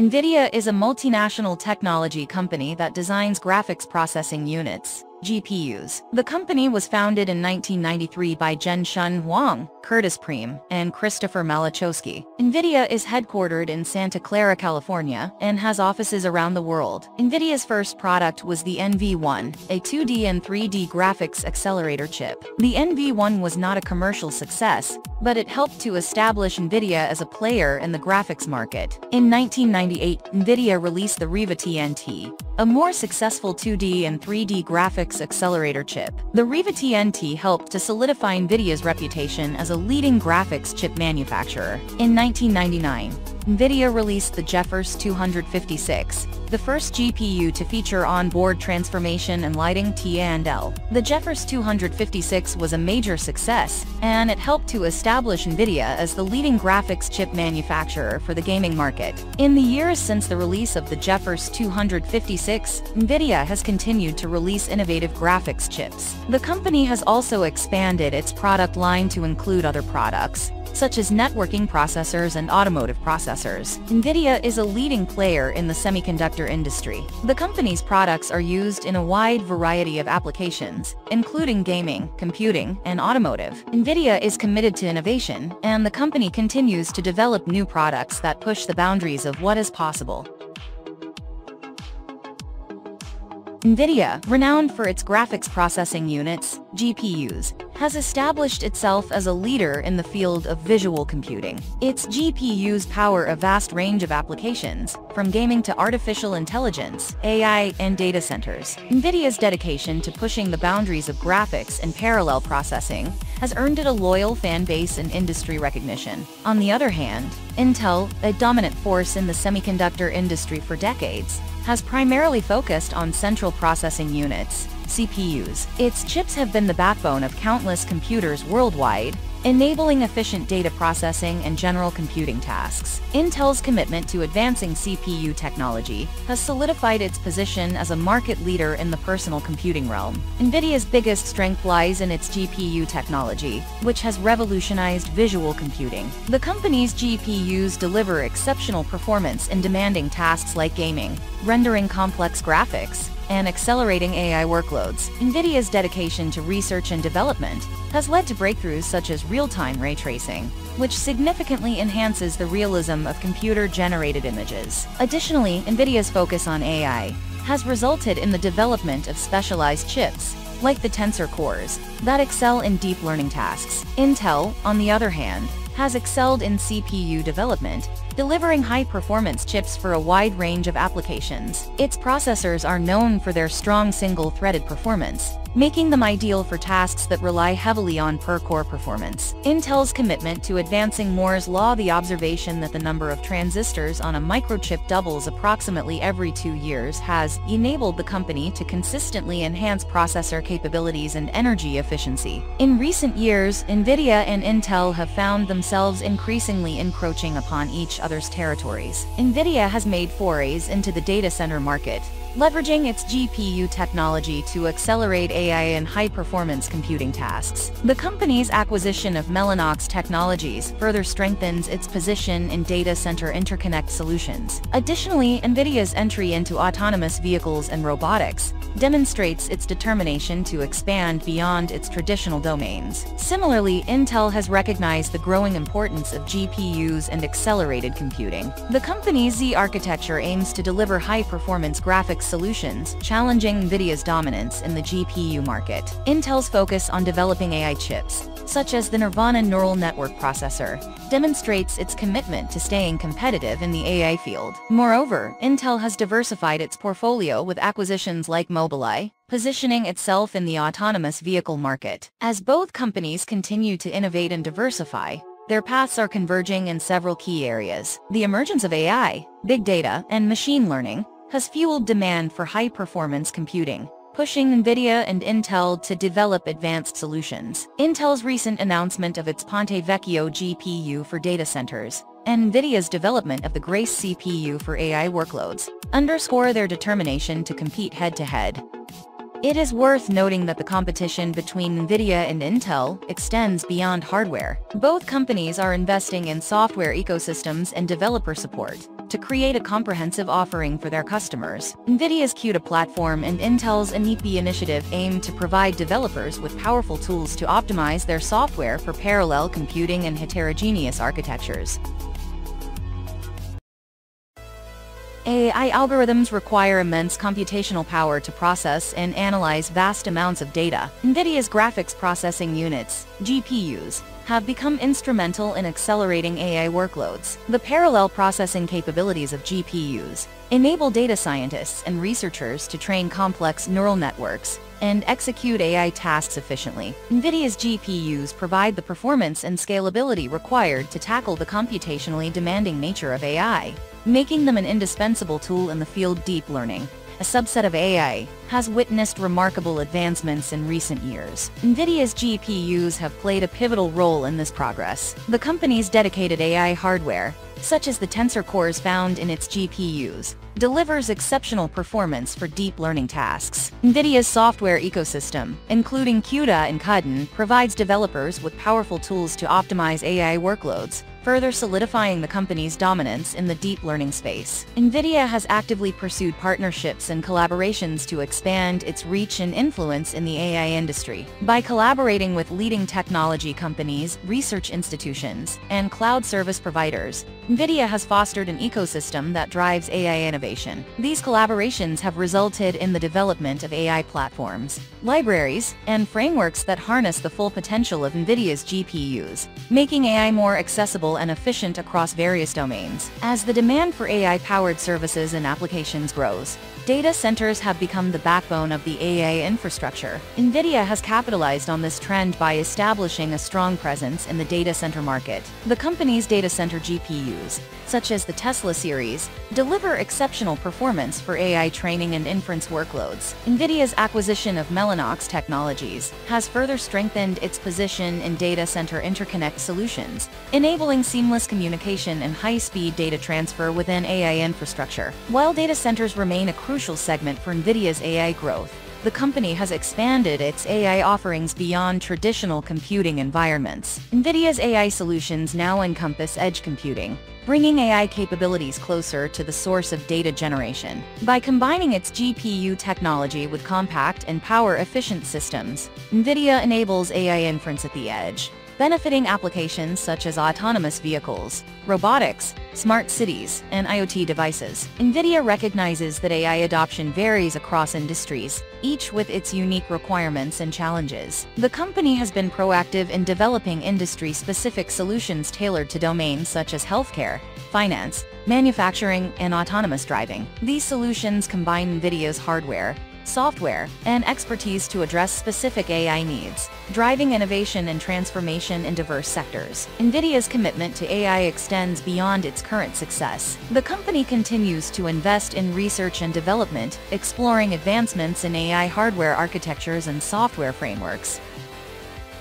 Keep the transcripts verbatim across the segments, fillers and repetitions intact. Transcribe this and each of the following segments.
NVIDIA is a multinational technology company that designs graphics processing units, G P Us. The company was founded in nineteen ninety-three by Jen-Hsun Huang, Curtis Priem, and Christopher Malachowski. NVIDIA is headquartered in Santa Clara, California, and has offices around the world. NVIDIA's first product was the N V one, a two D and three D graphics accelerator chip. The N V one was not a commercial success, but it helped to establish NVIDIA as a player in the graphics market. In nineteen ninety-eight, NVIDIA released the Riva T N T, a more successful two D and three D graphics accelerator chip. The Riva T N T helped to solidify NVIDIA's reputation as a leading graphics chip manufacturer. In nineteen ninety-nine, NVIDIA released the GeForce two fifty-six, the first G P U to feature onboard transformation and lighting T and L. The GeForce two fifty-six was a major success, and it helped to establish NVIDIA as the leading graphics chip manufacturer for the gaming market. In the years since the release of the GeForce two fifty-six, NVIDIA has continued to release innovative graphics chips. The company has also expanded its product line to include other products, such as networking processors and automotive processors. NVIDIA is a leading player in the semiconductor industry. The company's products are used in a wide variety of applications, including gaming, computing, and automotive. NVIDIA is committed to innovation, and the company continues to develop new products that push the boundaries of what is possible. NVIDIA, renowned for its graphics processing units, G P Us, has established itself as a leader in the field of visual computing. Its G P Us power a vast range of applications, from gaming to artificial intelligence, A I, and data centers. NVIDIA's dedication to pushing the boundaries of graphics and parallel processing has earned it a loyal fan base and industry recognition. On the other hand, Intel, a dominant force in the semiconductor industry for decades, has primarily focused on central processing units, C P Us. Its chips have been the backbone of countless computers worldwide, enabling efficient data processing and general computing tasks. Intel's commitment to advancing C P U technology has solidified its position as a market leader in the personal computing realm. NVIDIA's biggest strength lies in its G P U technology, which has revolutionized visual computing. The company's G P Us deliver exceptional performance in demanding tasks like gaming, rendering complex graphics, and accelerating A I workloads. NVIDIA's dedication to research and development has led to breakthroughs such as real-time ray tracing, which significantly enhances the realism of computer-generated images. Additionally, NVIDIA's focus on A I has resulted in the development of specialized chips, like the Tensor cores, that excel in deep learning tasks. Intel, on the other hand, has excelled in C P U development, delivering high-performance chips for a wide range of applications. Its processors are known for their strong single-threaded performance, making them ideal for tasks that rely heavily on per-core performance. Intel's commitment to advancing Moore's law, the observation that the number of transistors on a microchip doubles approximately every two years, has enabled the company to consistently enhance processor capabilities and energy efficiency. In recent years, NVIDIA and Intel have found themselves increasingly encroaching upon each other's territories. NVIDIA has made forays into the data center market, leveraging its G P U technology to accelerate A I and high-performance computing tasks. The company's acquisition of Mellanox Technologies further strengthens its position in data center interconnect solutions. Additionally, NVIDIA's entry into autonomous vehicles and robotics demonstrates its determination to expand beyond its traditional domains. Similarly, Intel has recognized the growing importance of G P Us and accelerated computing. The company's Xe architecture aims to deliver high-performance graphics solutions, challenging NVIDIA's dominance in the G P U market. Intel's focus on developing A I chips, such as the Nirvana neural network processor, demonstrates its commitment to staying competitive in the A I field. Moreover, Intel has diversified its portfolio with acquisitions like Mobileye, positioning itself in the autonomous vehicle market. As both companies continue to innovate and diversify, their paths are converging in several key areas. The emergence of A I, big data, and machine learning has fueled demand for high-performance computing, pushing NVIDIA and Intel to develop advanced solutions. Intel's recent announcement of its Ponte Vecchio G P U for data centers, and NVIDIA's development of the Grace C P U for A I workloads, underscore their determination to compete head-to-head. It is worth noting that the competition between NVIDIA and Intel extends beyond hardware. Both companies are investing in software ecosystems and developer support to create a comprehensive offering for their customers. NVIDIA's CUDA platform and Intel's oneAPI initiative aim to provide developers with powerful tools to optimize their software for parallel computing and heterogeneous architectures. A I algorithms require immense computational power to process and analyze vast amounts of data. NVIDIA's graphics processing units, G P Us, have become instrumental in accelerating A I workloads. The parallel processing capabilities of G P Us enable data scientists and researchers to train complex neural networks and execute A I tasks efficiently. NVIDIA's G P Us provide the performance and scalability required to tackle the computationally demanding nature of A I, making them an indispensable tool in the field of deep learning. A subset of A I has witnessed remarkable advancements in recent years. NVIDIA's G P Us have played a pivotal role in this progress. The company's dedicated A I hardware, such as the Tensor cores found in its G P Us, delivers exceptional performance for deep learning tasks. NVIDIA's software ecosystem, including CUDA and C U D N N, provides developers with powerful tools to optimize A I workloads, further solidifying the company's dominance in the deep learning space. NVIDIA has actively pursued partnerships and collaborations to expand its reach and influence in the A I industry. By collaborating with leading technology companies, research institutions, and cloud service providers, NVIDIA has fostered an ecosystem that drives A I innovation. These collaborations have resulted in the development of A I platforms, libraries, and frameworks that harness the full potential of NVIDIA's G P Us, making A I more accessible and efficient across various domains. As the demand for A I-powered services and applications grows, data centers have become the backbone of the A I infrastructure. NVIDIA has capitalized on this trend by establishing a strong presence in the data center market. The company's data center G P Us, such as the Tesla series, deliver exceptional performance for A I training and inference workloads. NVIDIA's acquisition of Mellanox Technologies has further strengthened its position in data center interconnect solutions, enabling seamless communication and high-speed data transfer within A I infrastructure. While data centers remain a crucial Crucial segment for NVIDIA's A I growth, the company has expanded its A I offerings beyond traditional computing environments. NVIDIA's A I solutions now encompass edge computing, bringing A I capabilities closer to the source of data generation. By combining its G P U technology with compact and power-efficient systems, NVIDIA enables A I inference at the edge, benefiting applications such as autonomous vehicles, robotics, smart cities, and IoT devices. NVIDIA recognizes that A I adoption varies across industries, each with its unique requirements and challenges. The company has been proactive in developing industry-specific solutions tailored to domains such as healthcare, finance, manufacturing, and autonomous driving. These solutions combine NVIDIA's hardware, software, and expertise to address specific A I needs, driving innovation and transformation in diverse sectors. NVIDIA's commitment to A I extends beyond its current success. The company continues to invest in research and development, exploring advancements in A I hardware architectures and software frameworks.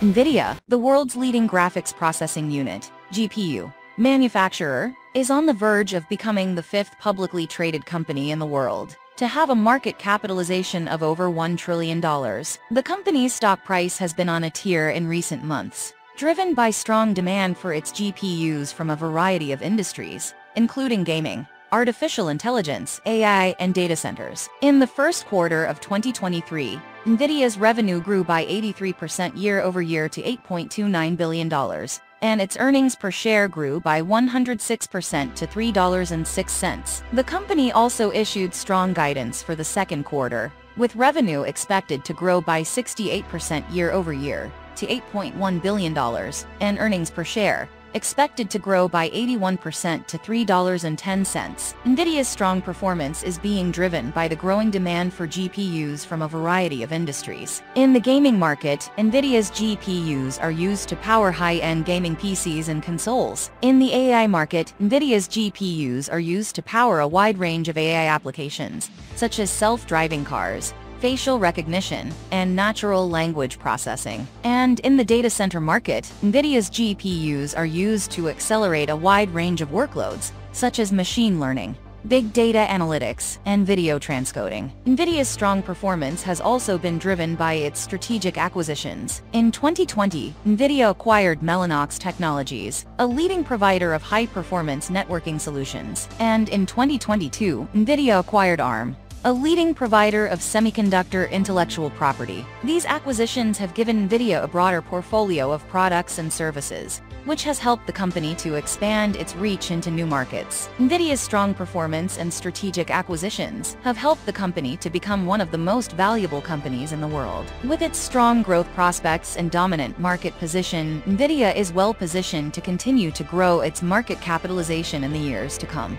NVIDIA, the world's leading graphics processing unit, G P U, manufacturer, is on the verge of becoming the fifth publicly traded company in the world to have a market capitalization of over one trillion dollars. The company's stock price has been on a tear in recent months, driven by strong demand for its G P Us from a variety of industries, including gaming, artificial intelligence, A I, and data centers. In the first quarter of twenty twenty-three, NVIDIA's revenue grew by eighty-three percent year-over-year to eight point two nine billion dollars, and its earnings per share grew by one hundred six percent to three dollars and six cents. The company also issued strong guidance for the second quarter, with revenue expected to grow by sixty-eight percent year-over-year to eight point one billion dollars, and earnings per share expected to grow by eighty-one percent to three dollars and ten cents. NVIDIA's strong performance is being driven by the growing demand for G P Us from a variety of industries. In the gaming market, NVIDIA's G P Us are used to power high-end gaming P Cs and consoles. In the A I market, NVIDIA's G P Us are used to power a wide range of A I applications, such as self-driving cars, facial recognition, and natural language processing. And in the data center market, NVIDIA's G P Us are used to accelerate a wide range of workloads, such as machine learning, Big data analytics, and video transcoding. Nvidia's strong performance has also been driven by its strategic acquisitions. In twenty twenty, Nvidia acquired Mellanox Technologies, a leading provider of high-performance networking solutions. And in twenty twenty-two, Nvidia acquired ARM, a leading provider of semiconductor intellectual property. These acquisitions have given Nvidia a broader portfolio of products and services, which has helped the company to expand its reach into new markets. Nvidia's strong performance and strategic acquisitions have helped the company to become one of the most valuable companies in the world. With its strong growth prospects and dominant market position, Nvidia is well positioned to continue to grow its market capitalization in the years to come.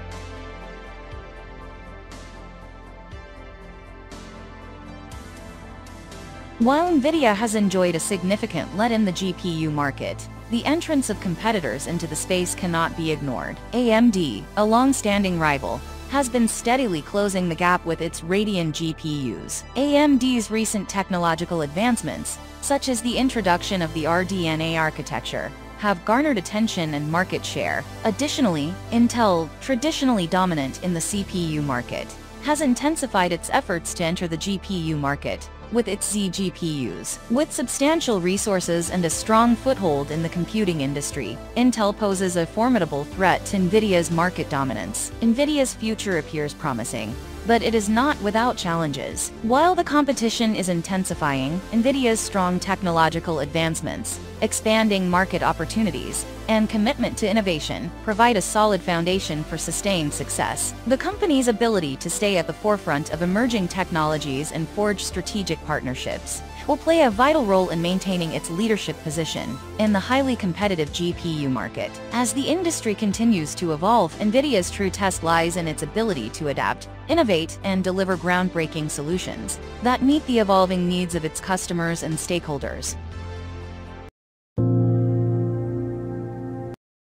While Nvidia has enjoyed a significant lead in the G P U market, the entrance of competitors into the space cannot be ignored. A M D, a long-standing rival, has been steadily closing the gap with its Radeon G P Us. A M D's recent technological advancements, such as the introduction of the R D N A architecture, have garnered attention and market share. Additionally, Intel, traditionally dominant in the C P U market, has intensified its efforts to enter the G P U market with its Z G P Us. With substantial resources and a strong foothold in the computing industry, Intel poses a formidable threat to Nvidia's market dominance. Nvidia's future appears promising, but it is not without challenges. While the competition is intensifying, Nvidia's strong technological advancements, expanding market opportunities, and commitment to innovation provide a solid foundation for sustained success. The company's ability to stay at the forefront of emerging technologies and forge strategic partnerships will play a vital role in maintaining its leadership position in the highly competitive G P U market. As the industry continues to evolve, Nvidia's true test lies in its ability to adapt, innovate, and deliver groundbreaking solutions that meet the evolving needs of its customers and stakeholders.